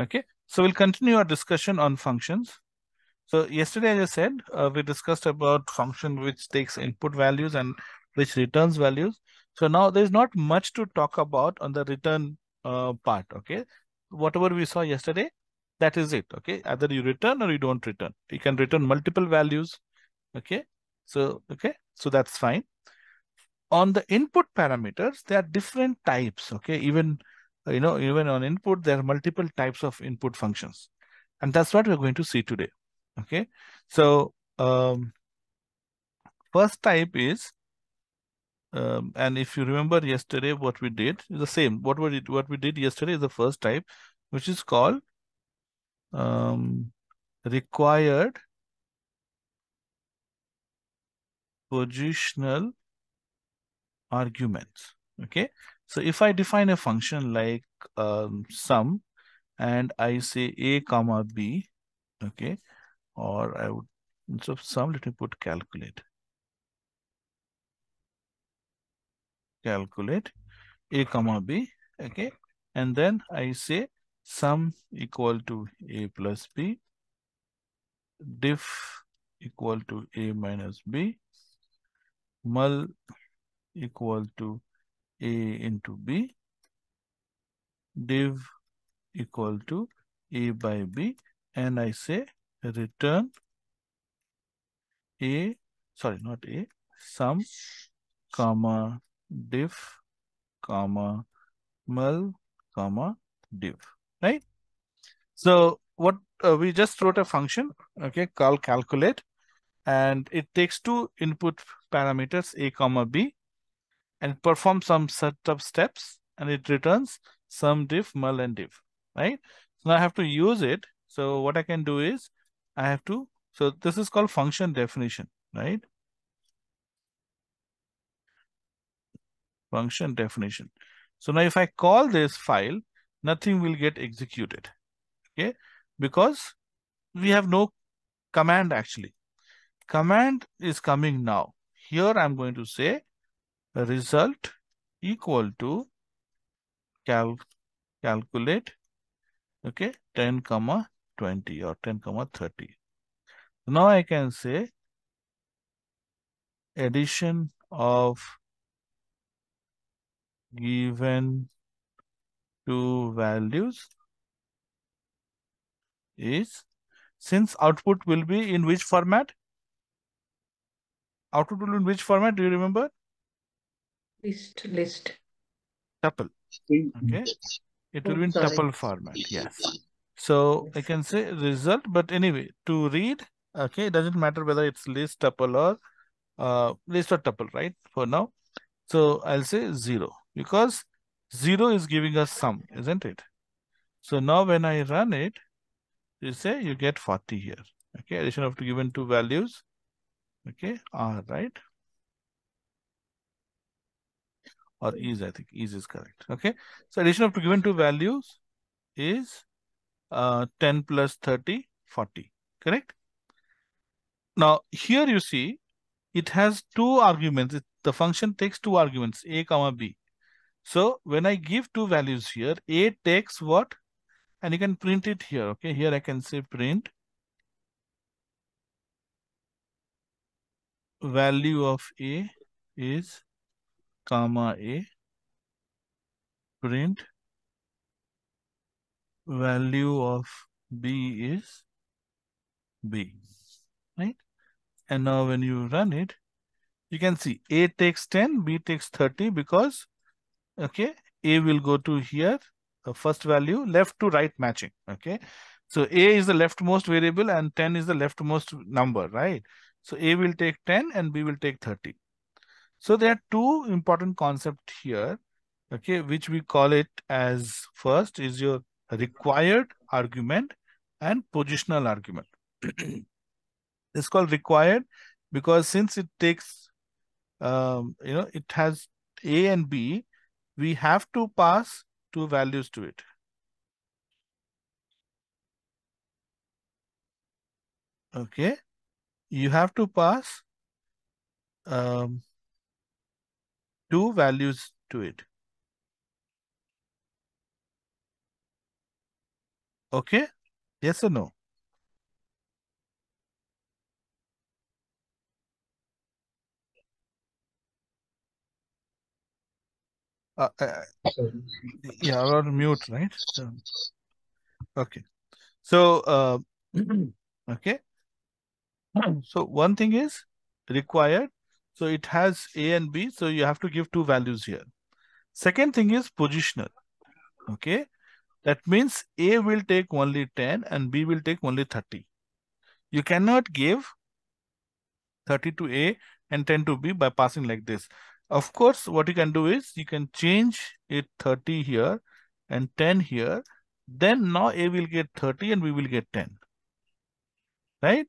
Okay, so we'll continue our discussion on functions. So yesterday, as I said, we discussed about function which takes input values and which returns values. So now there's not much to talk about on the return part. Okay, whatever we saw yesterday, that is it. Okay, either you return or you don't return. You can return multiple values. Okay, so that's fine. On the input parameters, there are different types. Okay, even on input, there are multiple types of input functions, and that's what we're going to see today. Okay, so first type is, and if you remember yesterday, what we did is the same. What we did yesterday is the first type, which is called required positional arguments. Okay, so if I define a function like sum, and I say a comma b, okay, or I would, instead of sum, let me put calculate a comma b, okay, and then I say sum equal to a plus b, diff equal to a minus b, mul equal to a into b, div equal to a by b, and I say return a, sorry, not a, sum, comma, div, comma, mul, comma, div, right? So what we just wrote a function, okay, called calculate, and it takes two input parameters, a comma b, and perform some set of steps, and it returns sum, diff, mul, and div, right? So now I have to use it. So what I can do is I have to, so this is called function definition, right? Function definition. So now if I call this file, nothing will get executed, okay? Because we have no command actually. Command is coming now. Here I'm going to say result equal to calculate, okay, 10 comma 20 or 10 comma 30. Now I can say addition of given two values is, since output will be in which format? Output will be in which format? Do you remember? List. Tuple. Okay. It will be in tuple format. Yes. So I can say result, but anyway, to read, okay, it doesn't matter whether it's list, tuple, or list or tuple, right? For now. So I'll say 0, because 0 is giving us sum, isn't it? So now when I run it, you say you get 40 here. Okay, addition of given two values. Okay, R, right? Or is, I think is correct. Okay, so addition of given two values is 10 plus 30, 40, correct? Now here you see it has two arguments. The function takes two arguments, a comma b. So when I give two values here, a takes what? And you can print it here. Okay, here I can say print value of a is comma a, print value of b is b, right? And now when you run it, you can see a takes 10, b takes 30, because, okay, a will go to here, the first value, left to right matching, okay? So a is the leftmost variable and 10 is the leftmost number, right? So a will take 10 and b will take 30. So there are two important concepts here, okay, which we call it as, first is your required argument and positional argument. It's called required because since it takes, it has a and b, we have to pass two values to it. Okay, you have to pass two values to it. Okay? Yes or no? Uh, uh, Yeah, or mute, right? So, okay. So, okay. So one thing is required. So it has A and B. So you have to give two values here. Second thing is positional. Okay. That means A will take only 10 and B will take only 30. You cannot give 30 to A and 10 to B by passing like this. Of course, what you can do is you can change it 30 here and 10 here. Then now A will get 30 and B will get 10. Right?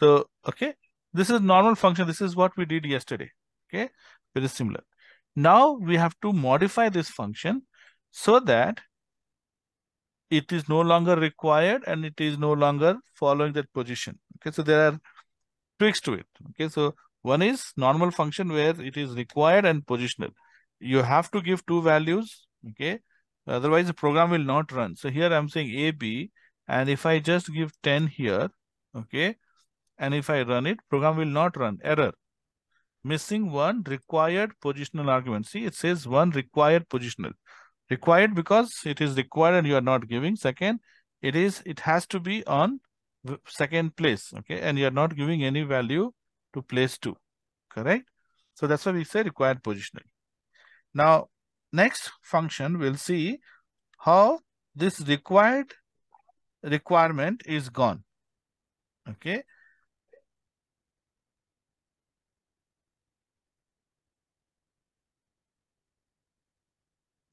So, okay, this is normal function. This is what we did yesterday. Okay, very similar. Now we have to modify this function so that it is no longer required and it is no longer following that position. Okay, so there are tricks to it. Okay, so one is normal function where it is required and positional. You have to give two values. Okay, otherwise the program will not run. So here I'm saying A, B, and if I just give 10 here, okay, and if I run it, program will not run. Error. Missing one required positional argument. See, it says one required positional. Required because it is required and you are not giving. Second, it has to be on second place. Okay, and you are not giving any value to place two. Correct? So that's why we say required positional. Now, next function we'll see how this required requirement is gone. Okay.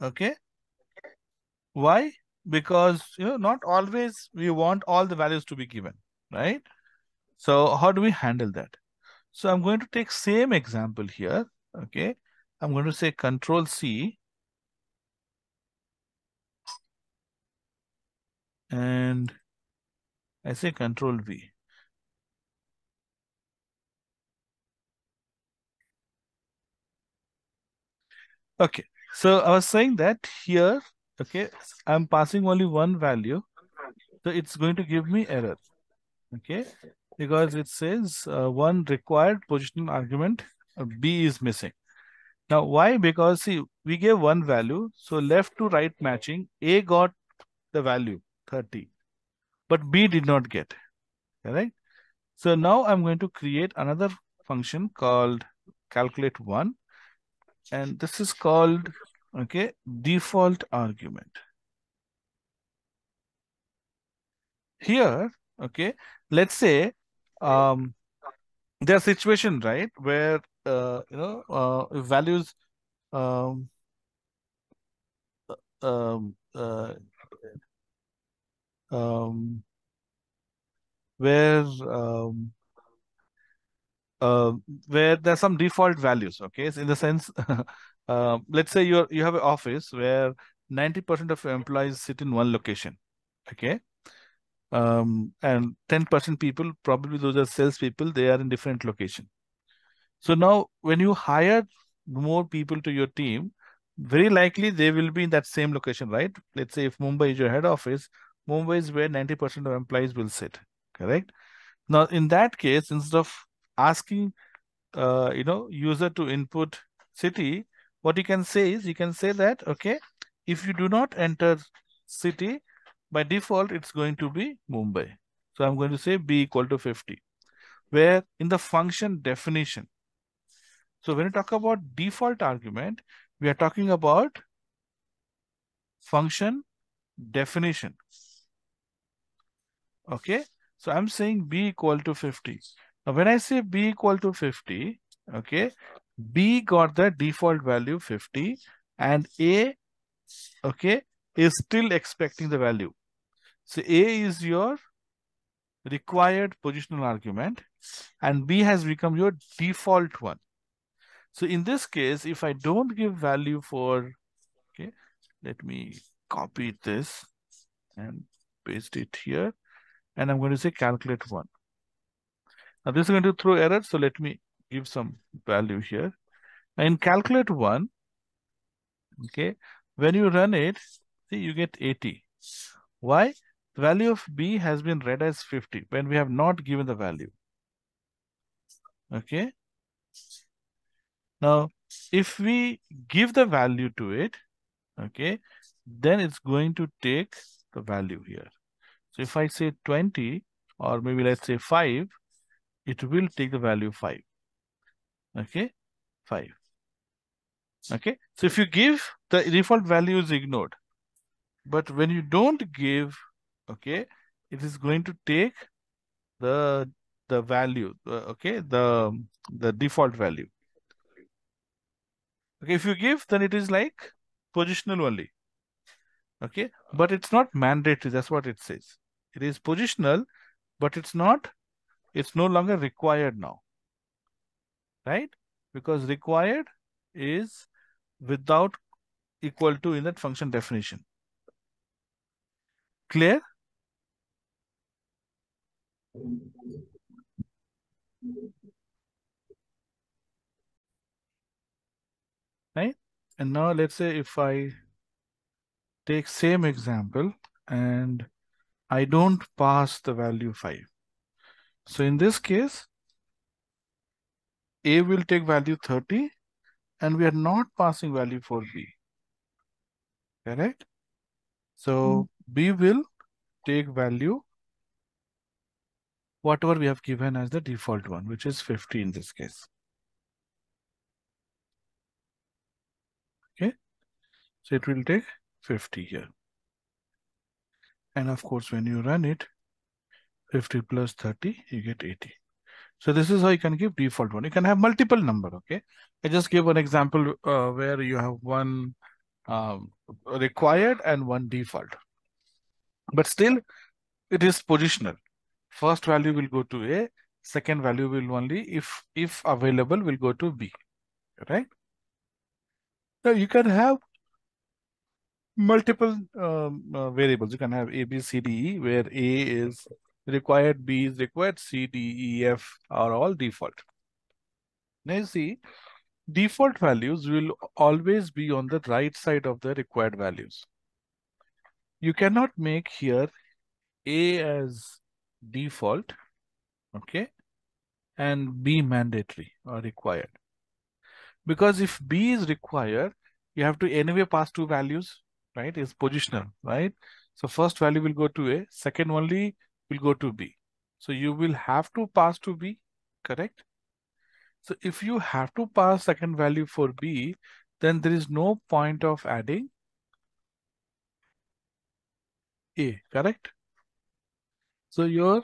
Okay. Why? Because, not always we want all the values to be given, right? So how do we handle that? So I'm going to take same example here. Okay. I'm going to say Control C and I say Control V. Okay. So I was saying that here, okay, I'm passing only one value. So it's going to give me error, okay, because it says one required positional argument, B is missing. Now, why? Because, see, we gave one value. So left to right matching, A got the value 30, but B did not get, correct? So now I'm going to create another function called calculate one. And this is called, okay, default argument. Here, okay, let's say there's a situation, right, where, values, where there's some default values, okay, so in the sense, let's say you have an office where 90% of your employees sit in one location, okay, and 10% people, probably those are salespeople, they are in different location. So now when you hire more people to your team, very likely they will be in that same location, right? Let's say if Mumbai is your head office, Mumbai is where 90% of employees will sit, correct? Now in that case, instead of asking user to input city, what you can say is, you can say that, okay, if you do not enter city, by default it's going to be Mumbai. So I'm going to say B equal to 50, where in the function definition. So when you talk about default argument, we are talking about function definition. Okay, so I'm saying B equal to 50. Now, when I say B equal to 50, okay, B got the default value 50 and A, okay, is still expecting the value. So A is your required positional argument and B has become your default one. So in this case, if I don't give value for, okay, let me copy this and paste it here and I'm going to say calculate one. Now this is going to throw error, so let me give some value here. Now in calculate one, okay, when you run it, see you get 80. Why? The value of B has been read as 50 when we have not given the value. Okay. Now, if we give the value to it, okay, then it's going to take the value here. So if I say 20, or maybe let's say 5, it will take the value 5. Okay, 5. Okay, so if you give, the default value is ignored. But when you don't give, okay, it is going to take the value, okay, the default value. Okay, if you give, then it is like positional only. Okay, but it's not mandatory. That's what it says. It is positional, but it's not, it's no longer required now, right? Because required is without equal to in that function definition. Clear? Right? And now let's say if I take same example and I don't pass the value 5. So in this case, A will take value 30 and we are not passing value for B. Correct? So B will take value whatever we have given as the default one, which is 50 in this case. Okay. So it will take 50 here. And of course, when you run it, 50 plus 30, you get 80. So this is how you can give default one. You can have multiple number. Okay. I just gave an example where you have one required and one default, but still it is positional. First value will go to A, second value will only, if available, will go to B, right? Now you can have multiple variables. You can have A, B, C, D, E, where A is required, B is required, C, D, E, F are all default. Now you see, default values will always be on the right side of the required values. You cannot make here A as default, okay, and B mandatory or required. Because if B is required, you have to anyway pass two values, right? It's positional, right? So first value will go to A, second only will go to B. So you will have to pass to B, correct? So if you have to pass second value for B, then there is no point of adding A, correct? So your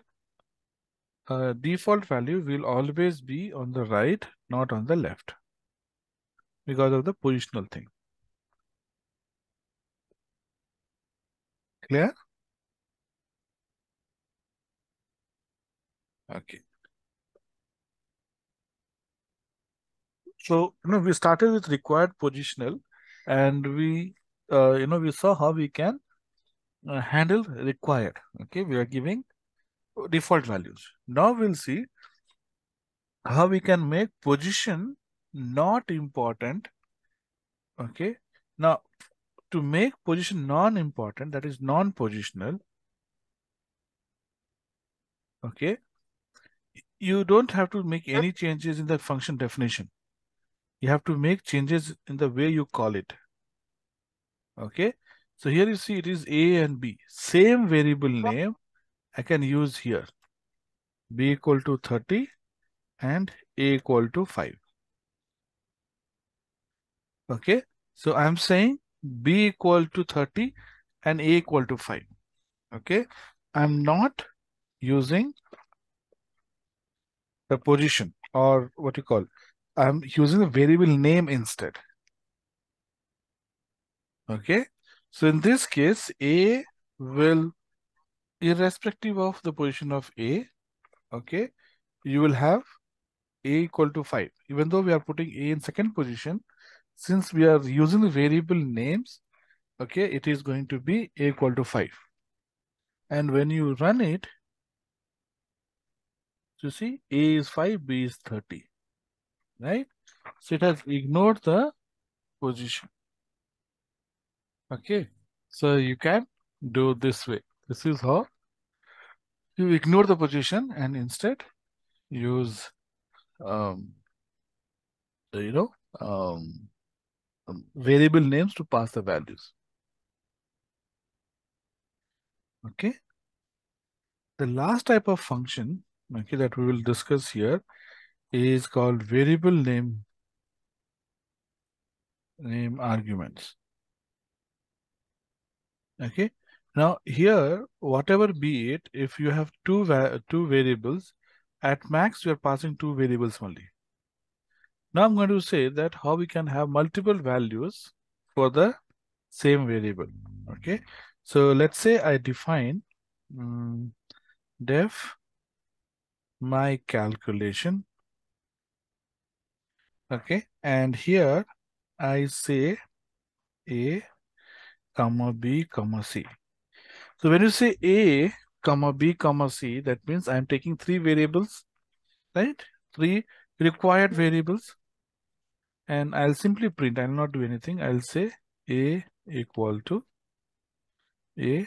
default value will always be on the right, not on the left, because of the positional thing. Clear? Okay. So, you know, we started with required, positional, and we, you know, we saw how we can handle required. Okay, we are giving default values. Now we'll see how we can make position not important. Okay, now to make position non-important, that is non-positional. Okay, you don't have to make any changes in the function definition. You have to make changes in the way you call it. Okay. So here you see it is A and B. Same variable name I can use here. B equal to 30 and A equal to 5. Okay. So I'm saying B equal to 30 and A equal to 5. Okay. I'm not using the position or what you call. I'm using the variable name instead. Okay. So in this case, A will, irrespective of the position of A, okay, you will have A equal to 5. Even though we are putting A in second position, since we are using the variable names, okay, it is going to be A equal to 5. And when you run it, you see A is 5, B is 30, right? So it has ignored the position. Okay, so you can do this way. This is how you ignore the position and instead use variable names to pass the values. Okay. The last type of function, okay, that we will discuss here is called variable name arguments. Okay. Now here, whatever be it, if you have two variables, at max you are passing two variables only. Now I'm going to say that how we can have multiple values for the same variable. Okay. So let's say I define def my calculation. Okay. And here I say A, comma B, comma C. So when you say A, comma B, comma C, that means I'm taking three variables, right? Three required variables. And I'll simply print. I'll not do anything. I'll say A equal to A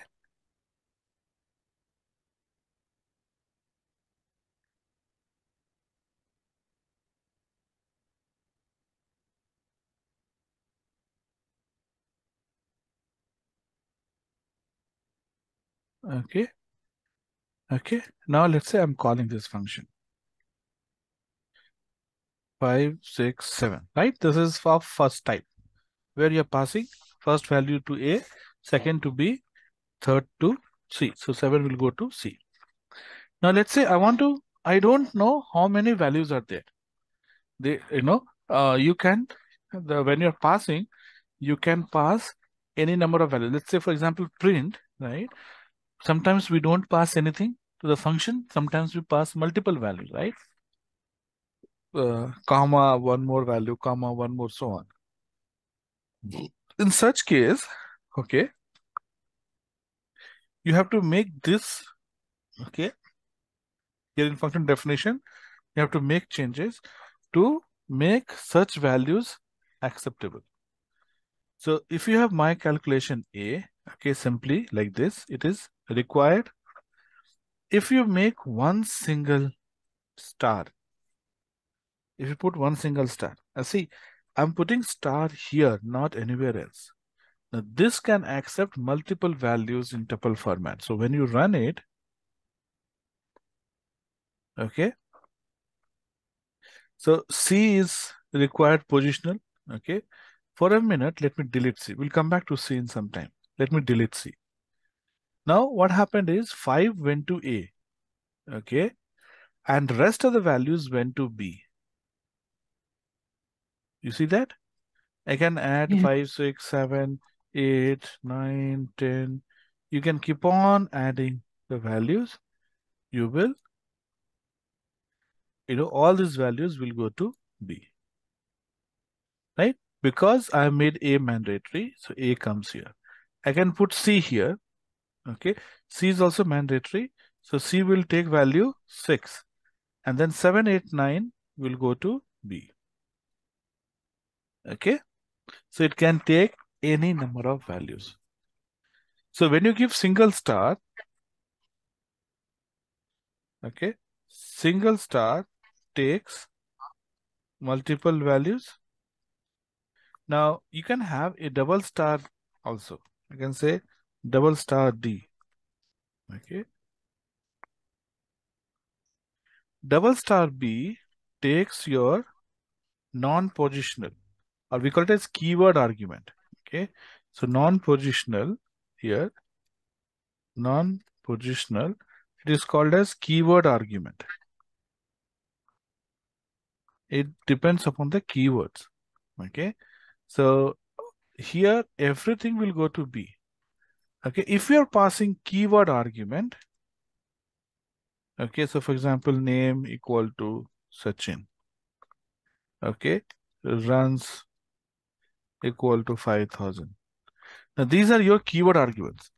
okay. Now let's say I'm calling this function 5, 6, 7, right? This is for first type where you're passing first value to A, second to B, third to C. So 7 will go to C. Now let's say I want to, I don't know how many values are there. When you're passing, you can pass any number of values. Let's say, for example, print, right? Sometimes we don't pass anything to the function. Sometimes we pass multiple values, right? Comma, one more value, comma, one more, so on. In such case, okay, you have to make this, okay, here in function definition, you have to make changes to make such values acceptable. So if you have my calculation A, okay, simply like this, it is required. If you make one single star, if you put one single star, see, I'm putting star here, not anywhere else. Now this can accept multiple values in tuple format. So when you run it, okay, so C is required positional, okay. For a minute, let me delete C. We'll come back to C in some time. Let me delete C. Now what happened is 5 went to A, okay, and rest of the values went to B. You see that? I can add 5, 6, 7, 8, 9, 10. You can keep on adding the values. You will, you know, all these values will go to B, right? Because I made A mandatory, so A comes here. I can put C here, okay. C is also mandatory. So C will take value 6 and then 7, 8, 9 will go to B. Okay. So it can take any number of values. So when you give single star, okay, single star takes multiple values. Now you can have a double star also. I can say double star D, okay. Double star B takes your non-positional, or we call it as keyword argument, okay. So non-positional here, non-positional, it is called as keyword argument. It depends upon the keywords, okay. So here everything will go to B, okay. If you are passing keyword argument, okay, so for example, name equal to Sachin, okay, runs equal to 5,000. Now these are your keyword arguments,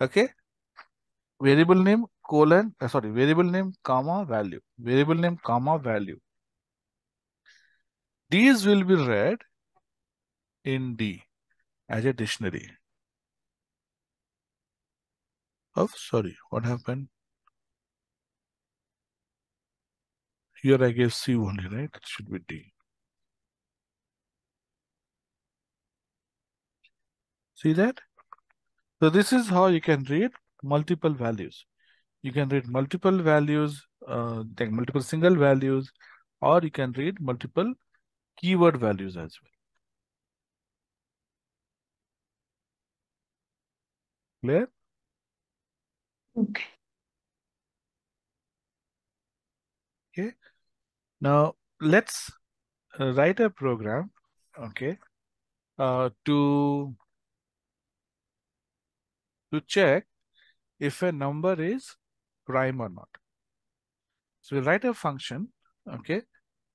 okay. Variable name colon, sorry, variable name comma value, variable name comma value. These will be read in D as a dictionary. of, sorry, what happened? Here I gave C only, right? It should be D. See that? So this is how you can read multiple values. You can read multiple values, like multiple single values, or you can read multiple keyword values as well. Clear? Okay. Okay. Now let's write a program, okay, to check if a number is prime or not. So we write a function, okay,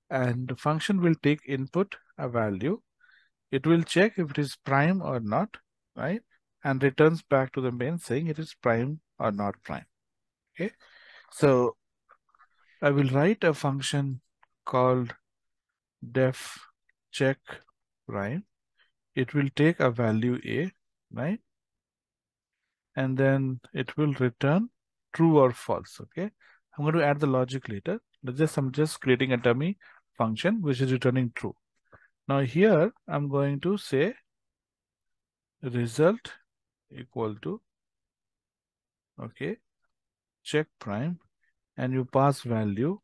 and the function will take input a value. It will check if it is prime or not, right? And returns back to the main saying it is prime or not prime. Okay, so I will write a function called def check prime. It will take a value a, right? And then it will return true or false. Okay, I'm going to add the logic later. I'm just creating a dummy function which is returning true. Now here I'm going to say result equal to, okay, check prime, and you pass value,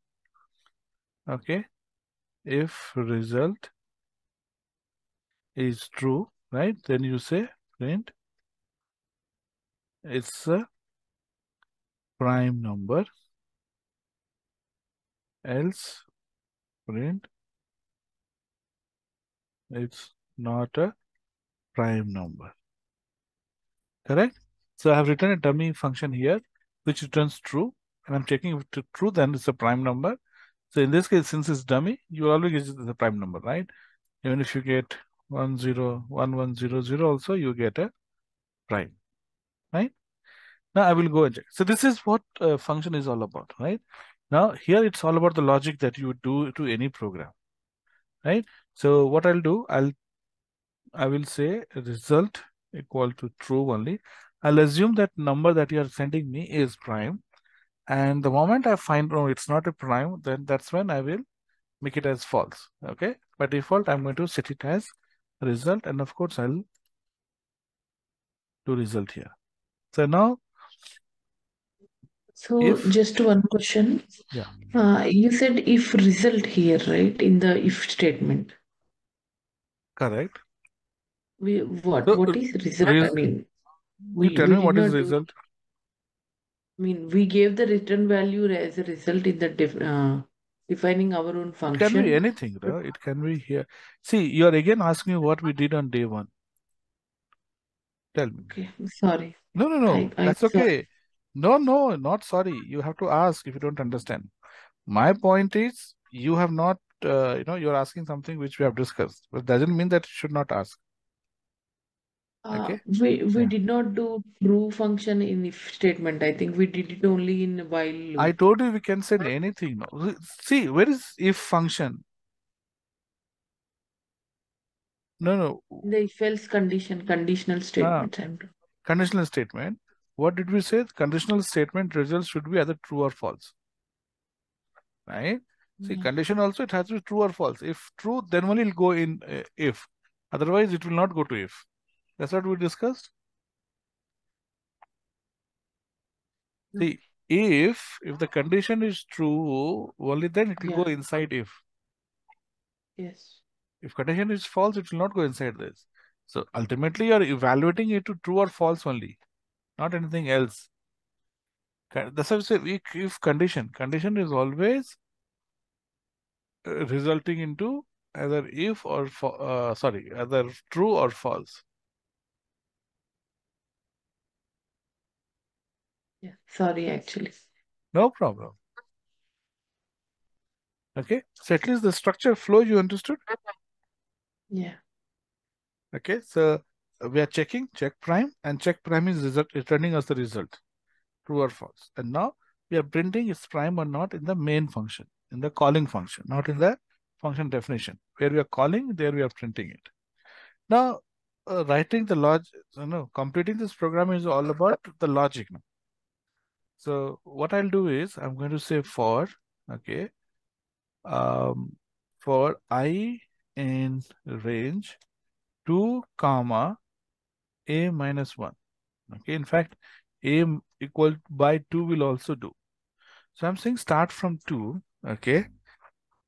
okay, if result is true, right? Then you say print it's a prime number, else print it's not a prime number. Correct? So I have written a dummy function here which returns true, and I'm checking if it's true, then it's a prime number. So in this case, since it's dummy, you always get the prime number, right? Even if you get 101100 also, you get a prime, right? Now I will go and check. So this is what a function is all about, right? Now here it's all about the logic that you do to any program, right? So what I'll do, I will say result equal to true only. I'll assume that number that you are sending me is prime. And the moment I find, no, it's not a prime, then that's when I will make it as false. Okay. By default, I'm going to set it as result. And of course, I'll do result here. So now. So if, just one question. Yeah. You said if result here, right? In the if statement. Correct. What is result? I mean, you tell me what is result. I mean, we gave the return value as a result in the defining our own function. It can be anything, right? It can be here. See, you are again asking me what we did on day one. Tell me. Okay, sorry. No. That's okay. Sorry. No, not sorry. You have to ask if you don't understand. My point is, you have not. You're asking something which we have discussed, but doesn't mean that you should not ask. Okay. We did not do true function in if statement. I think we did it only in while loop. I told you we can send anything now. See, where is if function? No. The if else condition, conditional statement. Conditional statement. What did we say? The conditional statement results should be either true or false. Right? See, condition also, it has to be true or false. If true, then only it will go in if. Otherwise, it will not go to if. That's what we discussed. See, if the condition is true, only then it will go inside if. Yes. If condition is false, it will not go inside this. So, ultimately, you are evaluating it to true or false only. Not anything else. That's why we say if condition. Condition is always resulting into either if or either true or false. Yeah, sorry, actually. No problem. Okay, so at least the structure flow you understood. Yeah. Okay, so we are checking check prime, and check prime is returning us the result, true or false. And now we are printing is prime or not in the main function. In the calling function, not in the function definition. Where we are calling, there we are printing it. Now, completing this program is all about the logic. So what I'll do is I'm going to say for, okay, for I in range 2 comma a minus 1. Okay, in fact, a equal by 2 will also do. So I'm saying start from 2, okay,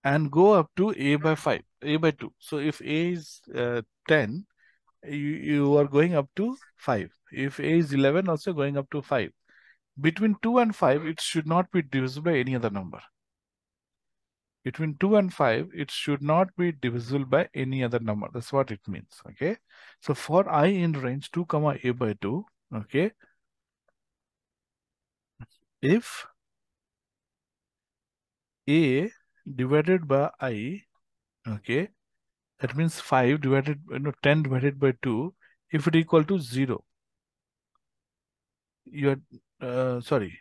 and go up to a by 5, a by 2. So if a is 10, you are going up to 5. If a is 11, also going up to 5. Between 2 and 5, it should not be divisible by any other number. Between 2 and 5, it should not be divisible by any other number. That's what it means, okay? So for I in range 2 comma a by 2, okay, if a divided by I, okay, that means 5 divided, no, 10 divided by 2, if it equal to 0, you are, sorry,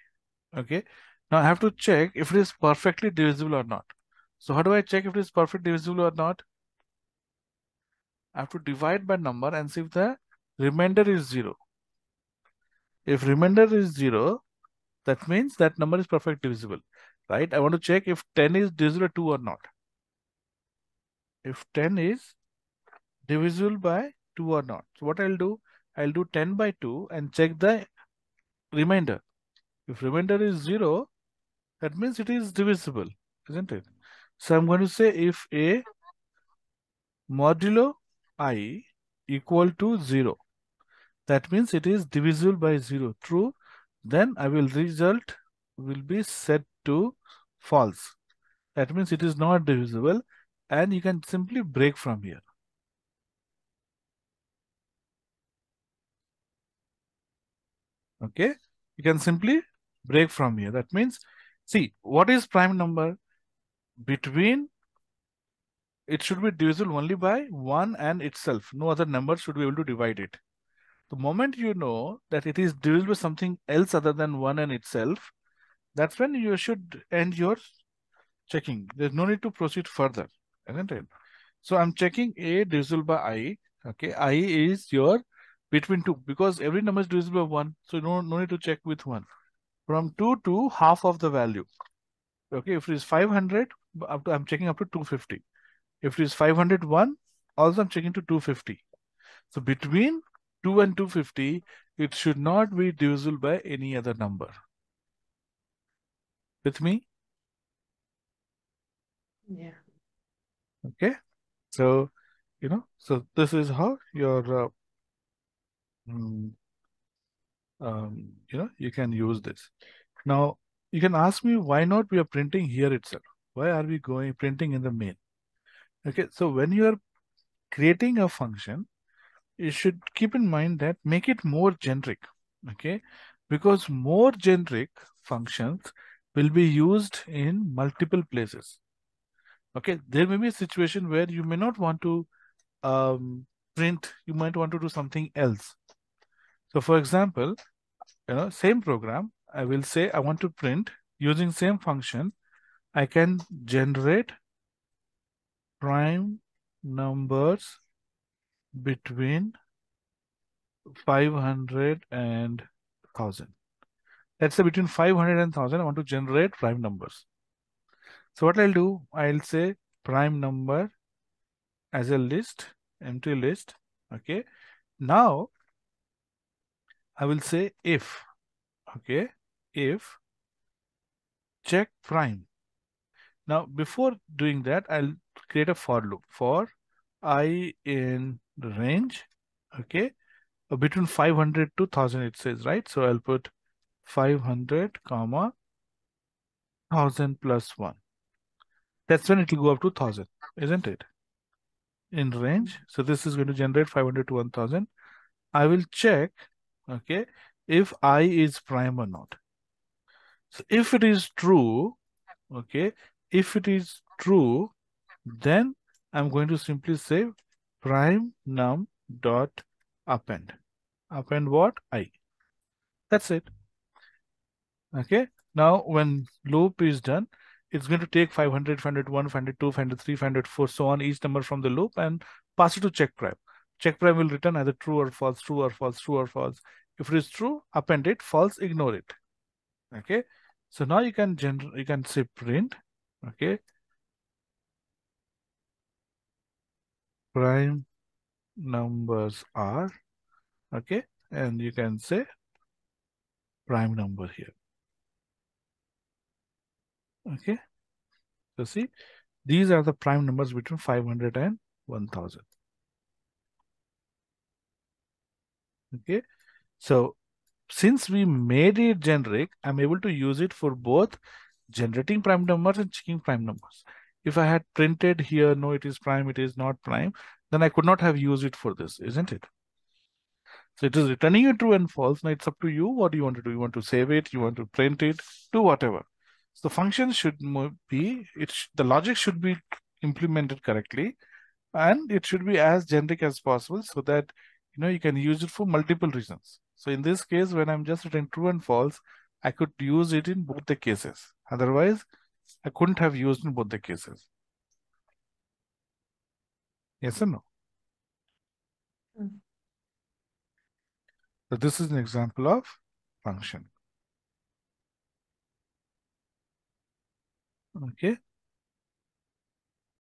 okay, now I have to check if it is perfectly divisible or not. So how do I check if it is perfectly divisible or not? I have to divide by number and see if the remainder is 0. If remainder is 0, that means that number is perfectly divisible, right? I want to check if 10 is divisible by 2 or not. If 10 is divisible by 2 or not. So what I'll do 10 by 2 and check the remainder. If remainder is 0, that means it is divisible, isn't it? So I'm going to say if a modulo I equal to 0, that means it is divisible by 0, true, then I will result will be set to false. That means it is not divisible and you can simply break from here. Okay, you can simply break from here. That means, see, what is prime number? Between, it should be divisible only by 1 and itself. No other number should be able to divide it. The moment you know that it is divisible by something else other than 1 and itself, that's when you should end your checking. There's no need to proceed further, isn't it? So I'm checking a divisible by I. Okay, I is your between 2, because every number is divisible by 1, so no need to check with 1. From 2 to half of the value. Okay, if it is 500, up to, I'm checking up to 250. If it is 501, also I'm checking to 250. So between 2 and 250, it should not be divisible by any other number. With me? Yeah. Okay. So, you know, so this is how your, you know, you can use this. Now, you can ask me why not we are printing here itself. Why are we going printing in the main? Okay. So when you are creating a function, you should keep in mind that make it more generic, okay? Because more generic functions will be used in multiple places, okay? There may be a situation where you may not want to print, you might want to do something else. So for example, you know, same program, I will say I want to print using same function. I can generate prime numbers between 500 and 1000. Let's say between 500 and 1000, I want to generate prime numbers. So what I'll do, I'll say prime number as a list, empty list. Okay. Now I will say if, okay, if check prime. Now before doing that, I'll create a for loop for I in range, okay, between 500 to 1000 it says, right? So I'll put 500 comma 1000 plus 1. That's when it will go up to 1000, isn't it? In range. So this is going to generate 500 to 1000. I will check, okay, if I is prime or not. So if it is true, okay, if it is true, then I'm going to simply say prime num dot append. Append what? I. That's it. Okay. Now when loop is done, it's going to take 500, 501, 502, 503, 504, so on, each number from the loop and pass it to check prime. Check prime will return either true or false, true or false, true or false. If it is true, append it, false, ignore it. Okay, so now you can say print, okay, prime numbers are, okay, and you can say prime number here. Okay, so see, these are the prime numbers between 500 and 1000. Okay, so since we made it generic, I'm able to use it for both generating prime numbers and checking prime numbers. If I had printed here, no, it is prime, it is not prime, then I could not have used it for this, isn't it? So it is returning you true and false. Now it's up to you. What do you want to do? You want to save it, you want to print it, do whatever. So the function should be, the logic should be implemented correctly, and it should be as generic as possible so that you know you can use it for multiple reasons. So in this case, when I'm just written true and false, I could use it in both the cases. Otherwise, I couldn't have used in both the cases. Yes or no? Mm-hmm. So this is an example of function. Okay.